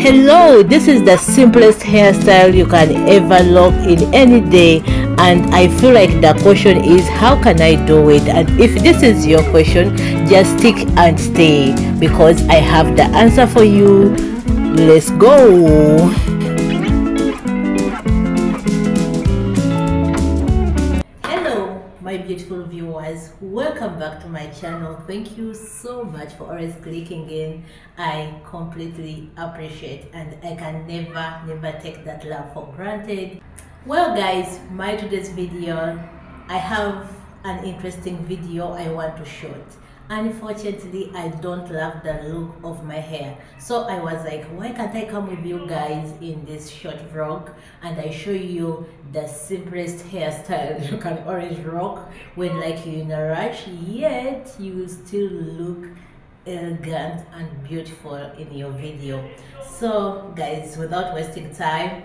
Hello, this is the simplest hairstyle you can ever love in any day, and I feel like the question is, how can I do it? And if this is your question, just stick and stay, because I have the answer for you. Let's go. My beautiful viewers, welcome back to my channel. Thank you so much for always clicking in. I completely appreciate, and I can never take that love for granted. Well guys, my today's video, I have an interesting video I want to shoot. Unfortunately, I don't love the look of my hair, so I was like, why can't I come with you guys in this short vlog and I show you the simplest hairstyle you can always rock when, like, you're in a rush yet you still look elegant and beautiful in your video. So guys, without wasting time,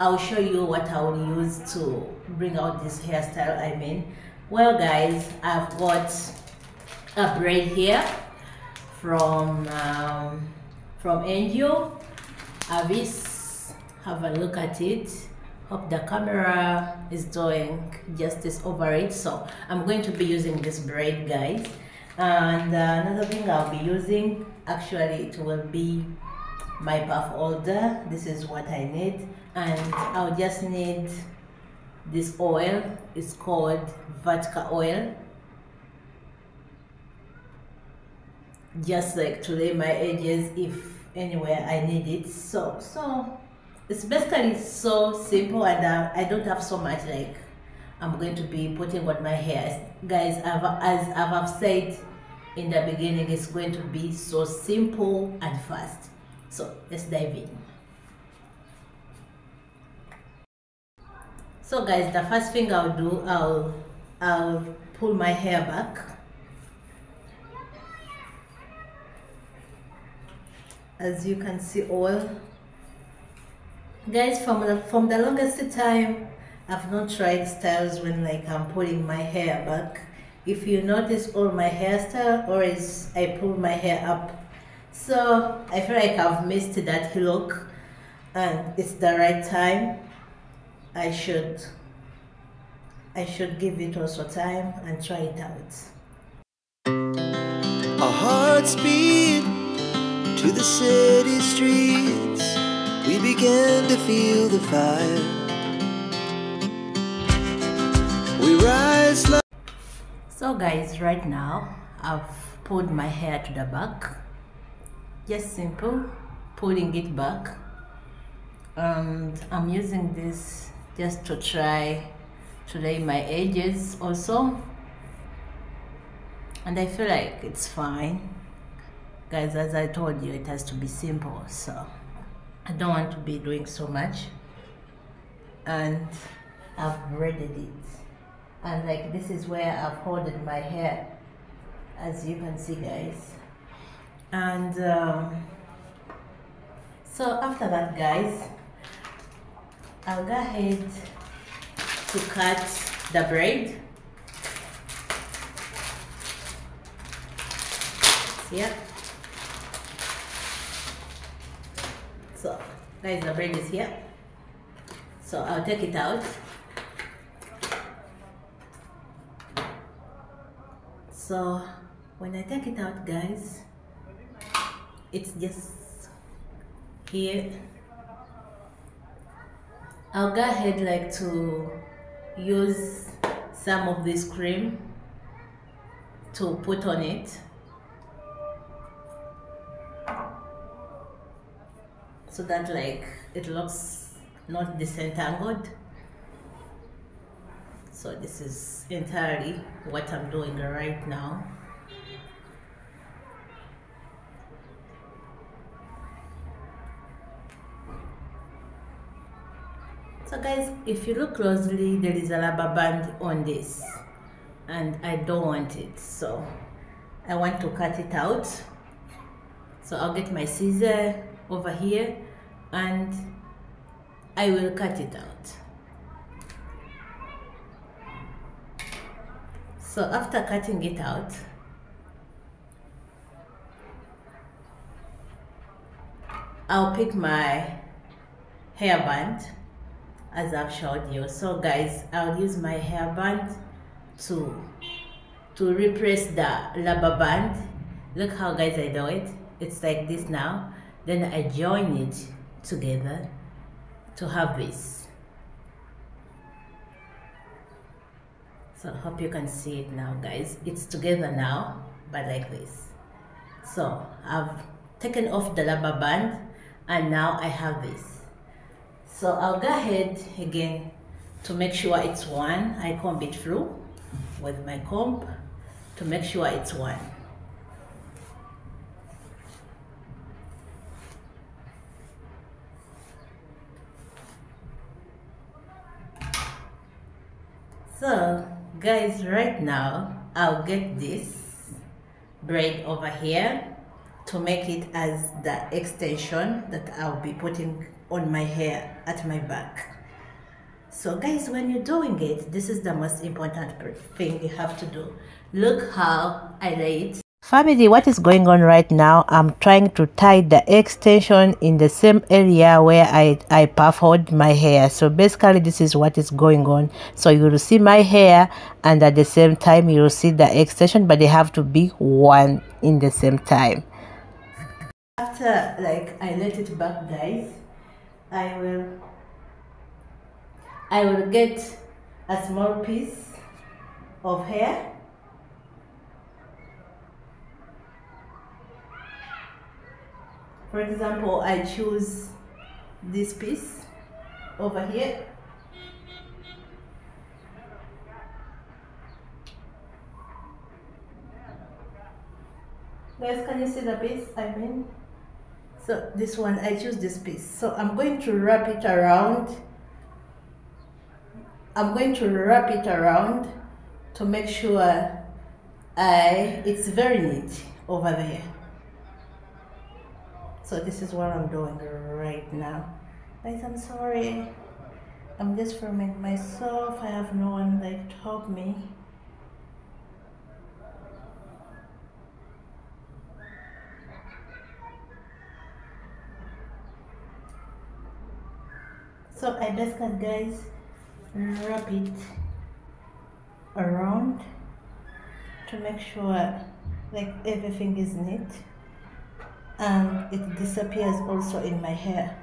I'll show you what I will use to bring out this hairstyle. Well guys, I've got a braid here from Angel Avis. Have a look at it. Hope the camera is doing justice over it. So I'm going to be using this braid, guys. And another thing I'll be using, actually it will be my puff holder. This is what I need, and I'll just need this oil. Is called Vatica oil, just like to lay my edges if anywhere I need it. So it's basically so simple, and I don't have so much like I'm going to be putting on my hair, guys. As I've said in the beginning, it's going to be so simple and fast. So let's dive in. So guys, the first thing I'll do, I'll pull my hair back. As you can see, oil. Guys, from the longest time, I've not tried styles when, like, I'm pulling my hair back. If you notice, all my hairstyle, always I pull my hair up. So I feel like I've missed that look, and it's the right time. I should give it also time and try it out. Our hearts beat to the city streets. We began to feel the fire. We rise like... So guys, right now I've pulled my hair to the back. Just simple, pulling it back. And I'm using this just to try to lay my edges also, and I feel like it's fine, guys. As I told you, it has to be simple, so I don't want to be doing so much. And I've braided it, and like this is where I've folded my hair, as you can see, guys. And so after that, guys, I'll go ahead to cut the braid. Yeah. So guys, the braid is here. So I'll take it out. So when I take it out, guys, it's just here. I'll go ahead like to use some of this cream to put on it. So that like it looks not disentangled. So this is entirely what I'm doing right now. So guys, if you look closely, there is a rubber band on this, and I don't want it, so I want to cut it out. So I'll get my scissors over here and I will cut it out. So after cutting it out, I'll pick my hairband as I've showed you. So guys, I'll use my hairband to replace the rubber band. Look how guys I do it. It's like this now. Then I join it together to have this. So I hope you can see it now guys. It's together now, but like this. So I've taken off the rubber band and now I have this. So I'll go ahead again to make sure it's one. I comb it through with my comb to make sure it's one. So guys, right now I'll get this braid over here to make it as the extension that I'll be putting on my hair at my back. So guys, when you're doing it, this is the most important thing you have to do. Look how I lay it. Family, what is going on right now? I'm trying to tie the extension in the same area where I puffered my hair. So basically this is what is going on. So you will see my hair and at the same time you will see the extension, but they have to be one in the same time. After like I let it back guys, I will get a small piece of hair. For example, I choose this piece over here. Guys, can you see the piece? I mean, so this one, I choose this piece. So I'm going to wrap it around. I'm going to wrap it around to make sure it's very neat over there. So this is what I'm doing right now. Guys, I'm sorry. I'm just filming myself. I have no one that helped me. So I just got guys, wrap it around to make sure like everything is neat. And it disappears also in my hair.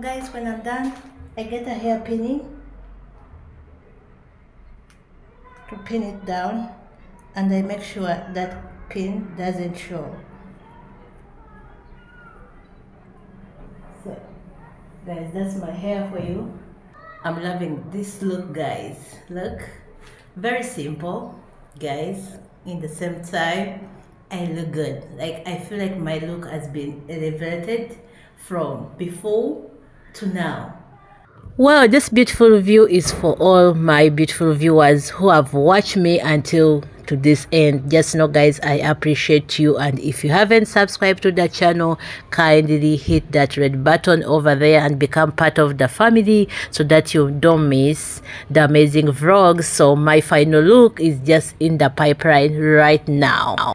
Guys, when I'm done, I get a hair pinning to pin it down, and I make sure that pin doesn't show. So, guys, that's my hair for you. I'm loving this look guys. Look, very simple guys, in the same time I look good. Like I feel like my look has been elevated from before to now. Well, this beautiful view is for all my beautiful viewers who have watched me until to this end. Just know guys, I appreciate you, and if you haven't subscribed to the channel, kindly hit that red button over there and become part of the family so that you don't miss the amazing vlogs. So my final look is just in the pipeline right now.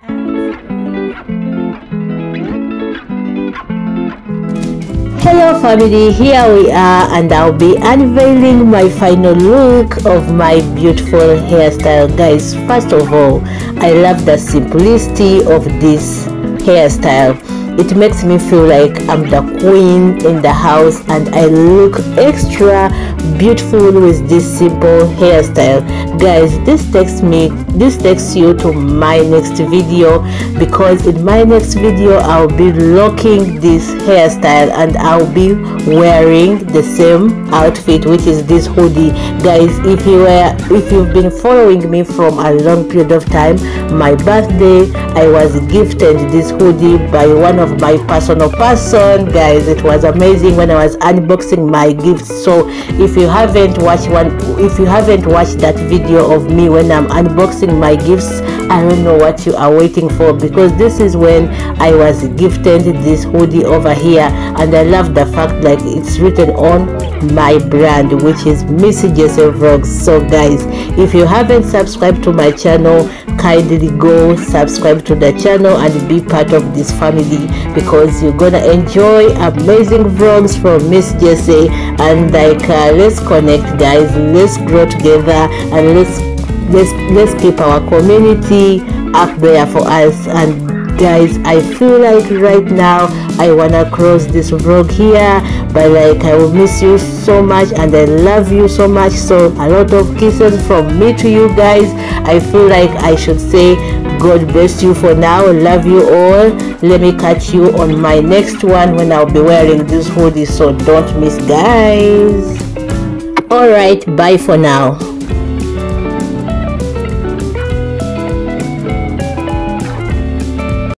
Hello family, here we are, and I'll be unveiling my final look of my beautiful hairstyle. Guys, first of all, I love the simplicity of this hairstyle. It makes me feel like I'm the queen in the house, and I look extra beautiful with this simple hairstyle. Guys, this takes you to my next video, because in my next video I'll be locking this hairstyle and I'll be wearing the same outfit, which is this hoodie. Guys, if you've been following me from a long period of time, my birthday I was gifted this hoodie by one of of my personal person. Guys, it was amazing when I was unboxing my gifts. So if you haven't watched that video of me when I'm unboxing my gifts, I don't know what you are waiting for, because this is when I was gifted this hoodie over here, and I love the fact like it's written on my brand, which is Missy Joseph Rocks. So guys, if you haven't subscribed to my channel, kindly go subscribe to the channel and be part of this family, because you're gonna enjoy amazing vlogs from Miss Jessie. And like let's connect, guys, let's grow together, and let's keep our community up there for us. And guys, I feel like right now I wanna close this vlog here, but like I will miss you so much and I love you so much. So a lot of kisses from me to you guys. I feel like I should say God bless you for now, love you all. Let me catch you on my next one when I'll be wearing this hoodie, so don't miss, guys. All right, bye for now.